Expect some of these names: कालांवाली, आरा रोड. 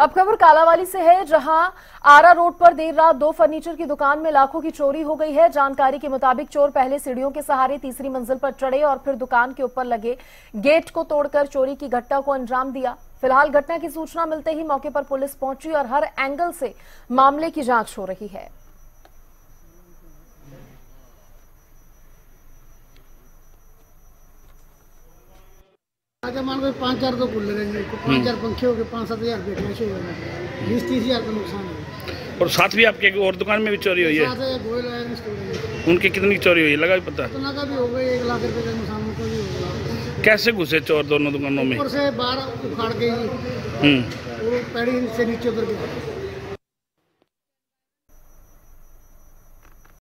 अब खबर कालांवाली से है, जहां आरा रोड पर देर रात दो फर्नीचर की दुकान में लाखों की चोरी हो गई है। जानकारी के मुताबिक चोर पहले सीढ़ियों के सहारे तीसरी मंजिल पर चढ़े और फिर दुकान के ऊपर लगे गेट को तोड़कर चोरी की घटना को अंजाम दिया। फिलहाल घटना की सूचना मिलते ही मौके पर पुलिस पहुंची और हर एंगल से मामले की जांच हो रही है। मान 5-4 तो कुल लगे, 5-4 पंखे हो गए, 5-7 हजार रुपये कैसे हो गए, 20-30 हजार का नुकसान है। और साथ भी आपके और दुकान में भी चोरी हुई है, उनके कितनी चोरी हुई लगा भी पता है? तो भी हो गई 1 लाख रुपये का नुकसान उनको भी हो गया। कैसे घुसे चोर दोनों दुकानों में? ऊपर से बाहर उखाड़ के, पैड़ी से नीचे उतर के।